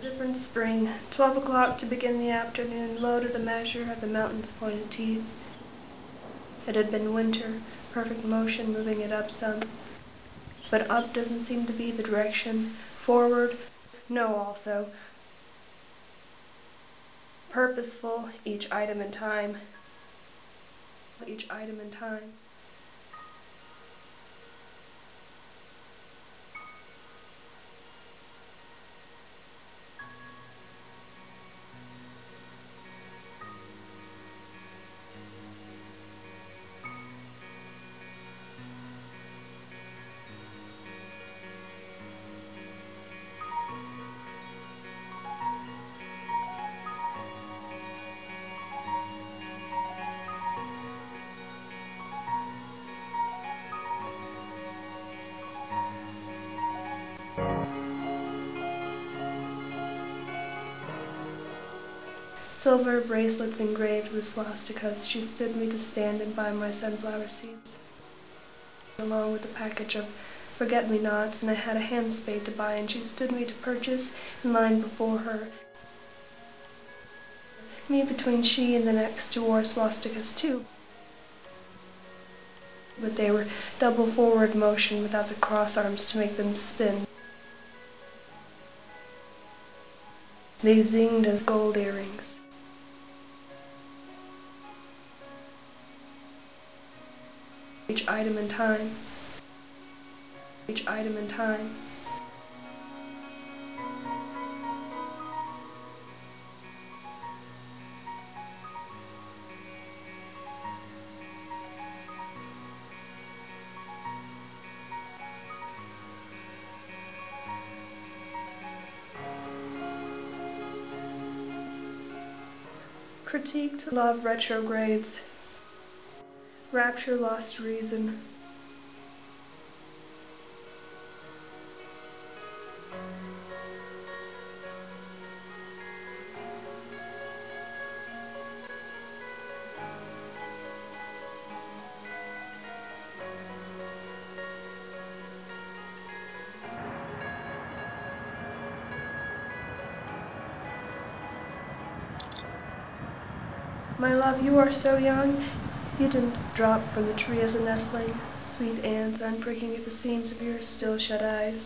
different spring. 12 o'clock to begin the afternoon, low to the measure of the mountain's pointed teeth. It had been winter, perfect motion moving it up some. But up doesn't seem to be the direction. Forward, no also. Purposeful, each item in time. Each item in time. Silver bracelets engraved with swastikas, she stood me to stand and buy my sunflower seeds, along with a package of forget-me-nots, and I had a hand spade to buy, and she stood me to purchase, and line before her. Me between she and the next who wore swastikas too, but they were double forward motion without the cross arms to make them spin. They zinged as gold earrings. Each item in time. Each item in time. Critiqued love retrogrades. Rapture lost reason. My love, you are so young. You didn't drop from the tree as a nestling. Sweet ants, unpricking at the seams of your still-shut eyes.